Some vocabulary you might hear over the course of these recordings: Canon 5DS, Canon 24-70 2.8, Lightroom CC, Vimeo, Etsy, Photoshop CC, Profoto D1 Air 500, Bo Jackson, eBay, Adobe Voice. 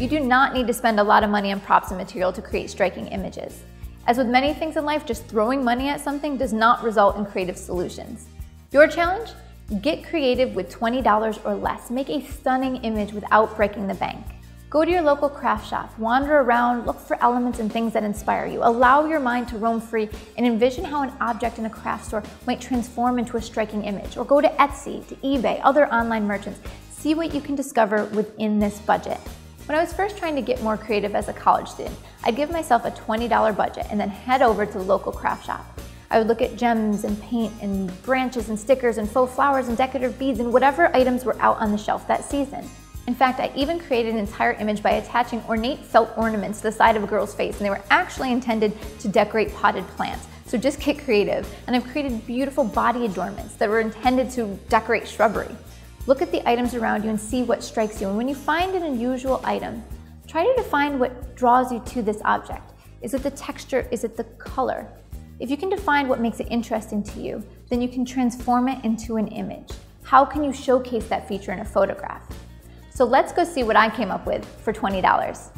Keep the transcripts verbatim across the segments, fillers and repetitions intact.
You do not need to spend a lot of money on props and material to create striking images. As with many things in life, just throwing money at something does not result in creative solutions. Your challenge? Get creative with twenty dollars or less. Make a stunning image without breaking the bank. Go to your local craft shop, wander around, look for elements and things that inspire you. Allow your mind to roam free and envision how an object in a craft store might transform into a striking image. Or go to Etsy, to eBay, other online merchants. See what you can discover within this budget. When I was first trying to get more creative as a college student, I'd give myself a twenty dollar budget and then head over to the local craft shop. I would look at gems and paint and branches and stickers and faux flowers and decorative beads and whatever items were out on the shelf that season. In fact, I even created an entire image by attaching ornate felt ornaments to the side of a girl's face, and they were actually intended to decorate potted plants. So just get creative. And I've created beautiful body adornments that were intended to decorate shrubbery. Look at the items around you and see what strikes you. And when you find an unusual item, try to define what draws you to this object. Is it the texture? Is it the color? If you can define what makes it interesting to you, then you can transform it into an image. How can you showcase that feature in a photograph? So let's go see what I came up with for twenty dollars.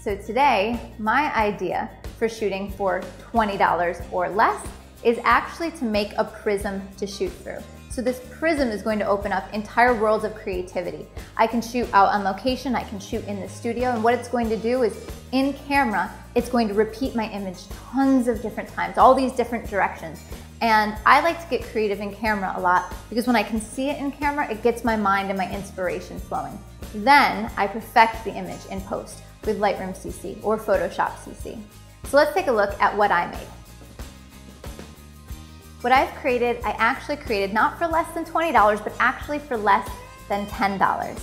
So today, my idea for shooting for twenty dollars or less is actually to make a prism to shoot through. So this prism is going to open up entire worlds of creativity. I can shoot out on location, I can shoot in the studio, and what it's going to do is, in camera, it's going to repeat my image tons of different times, all these different directions. And I like to get creative in camera a lot because when I can see it in camera, it gets my mind and my inspiration flowing. Then I perfect the image in post with Lightroom C C or Photoshop C C. So let's take a look at what I made. What I've created, I actually created not for less than twenty dollars, but actually for less than ten dollars.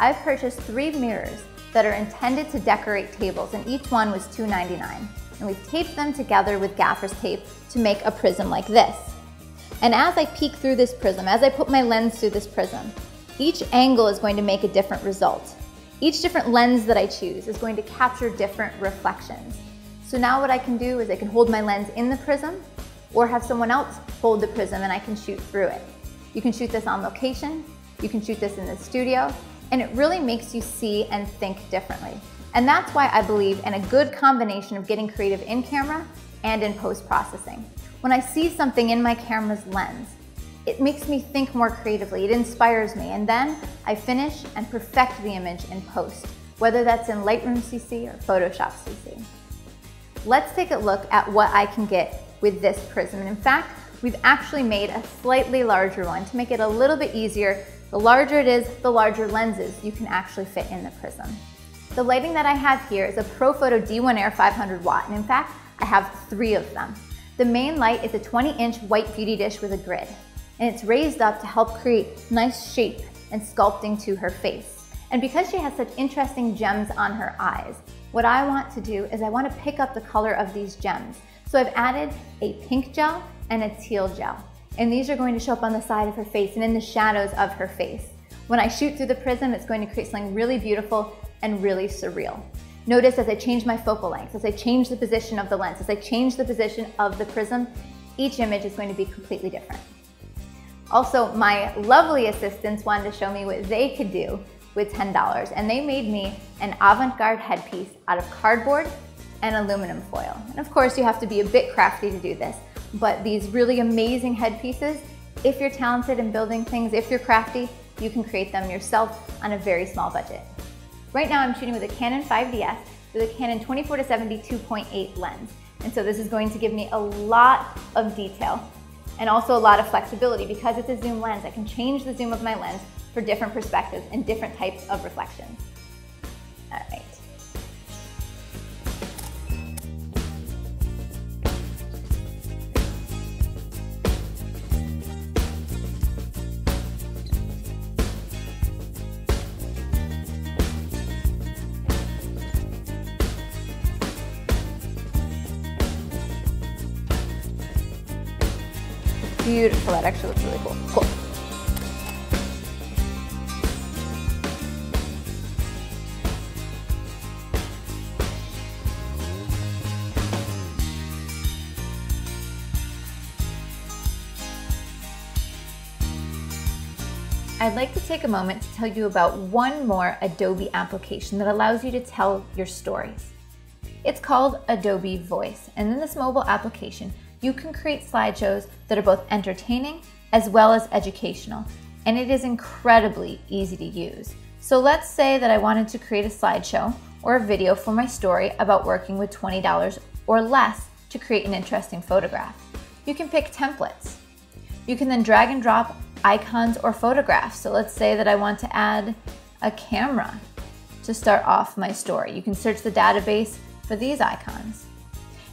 I've purchased three mirrors that are intended to decorate tables, and each one was two ninety-nine. And we've taped them together with gaffer's tape to make a prism like this. And as I peek through this prism, as I put my lens through this prism, each angle is going to make a different result. Each different lens that I choose is going to capture different reflections. So now what I can do is I can hold my lens in the prism or have someone else hold the prism and I can shoot through it. You can shoot this on location, you can shoot this in the studio, and it really makes you see and think differently. And that's why I believe in a good combination of getting creative in camera and in post-processing. When I see something in my camera's lens, it makes me think more creatively, it inspires me, and then I finish and perfect the image in post, whether that's in Lightroom C C or Photoshop C C. Let's take a look at what I can get with this prism. And in fact, we've actually made a slightly larger one to make it a little bit easier. The larger it is, the larger lenses you can actually fit in the prism. The lighting that I have here is a Profoto D one Air five hundred watt, and in fact, I have three of them. The main light is a twenty inch white beauty dish with a grid, and it's raised up to help create nice shape and sculpting to her face. And because she has such interesting gems on her eyes, what I want to do is I want to pick up the color of these gems. So I've added a pink gel and a teal gel, and these are going to show up on the side of her face and in the shadows of her face. When I shoot through the prism, it's going to create something really beautiful and really surreal. Notice as I change my focal length, as I change the position of the lens, as I change the position of the prism, each image is going to be completely different. Also, my lovely assistants wanted to show me what they could do with ten dollars, and they made me an avant-garde headpiece out of cardboard and aluminum foil. And of course, you have to be a bit crafty to do this, but these really amazing headpieces, if you're talented in building things, if you're crafty, you can create them yourself on a very small budget. Right now I'm shooting with a Canon five D S with a Canon twenty-four to seventy two point eight lens. And so this is going to give me a lot of detail and also a lot of flexibility. Because it's a zoom lens, I can change the zoom of my lens for different perspectives and different types of reflections. All right. Beautiful, that actually looks really cool. Cool. I I'd like to take a moment to tell you about one more Adobe application that allows you to tell your stories. It's called Adobe Voice, and in this mobile application, you can create slideshows that are both entertaining as well as educational, and it is incredibly easy to use. So let's say that I wanted to create a slideshow or a video for my story about working with twenty dollars or less to create an interesting photograph. You can pick templates. You can then drag and drop icons or photographs. So let's say that I want to add a camera to start off my story. You can search the database for these icons.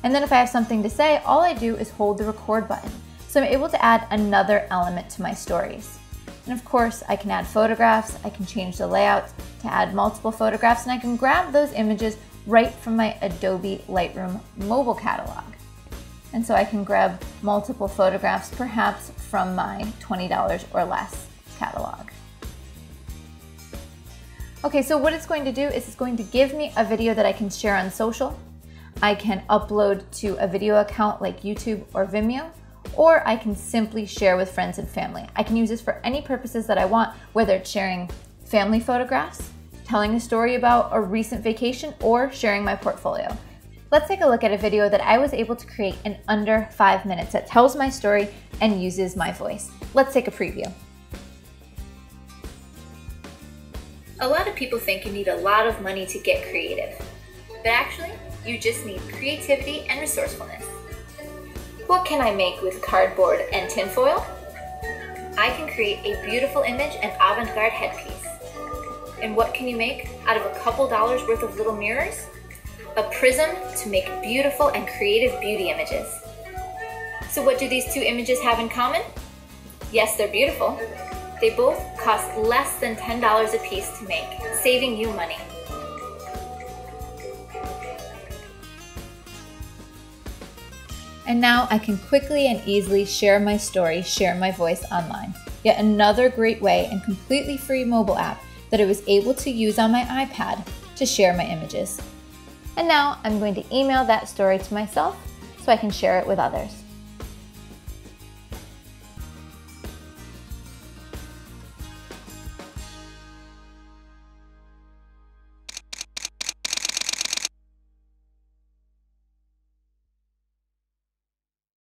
And then if I have something to say, all I do is hold the record button. So I'm able to add another element to my stories. And of course, I can add photographs, I can change the layout to add multiple photographs, and I can grab those images right from my Adobe Lightroom mobile catalog. And so I can grab multiple photographs, perhaps from my twenty dollars or less catalog. Okay, so what it's going to do is it's going to give me a video that I can share on social. I can upload to a video account like YouTube or Vimeo, or I can simply share with friends and family. I can use this for any purposes that I want, whether it's sharing family photographs, telling a story about a recent vacation, or sharing my portfolio. Let's take a look at a video that I was able to create in under five minutes that tells my story and uses my voice. Let's take a preview. A lot of people think you need a lot of money to get creative, but actually, you just need creativity and resourcefulness. What can I make with cardboard and tinfoil? I can create a beautiful image and avant-garde headpiece. And what can you make out of a couple dollars worth of little mirrors? A prism to make beautiful and creative beauty images. So what do these two images have in common? Yes, they're beautiful. They both cost less than ten dollars a piece to make, saving you money. And now I can quickly and easily share my story, share my voice online. Yet another great way and completely free mobile app that I was able to use on my iPad to share my images. And now I'm going to email that story to myself so I can share it with others.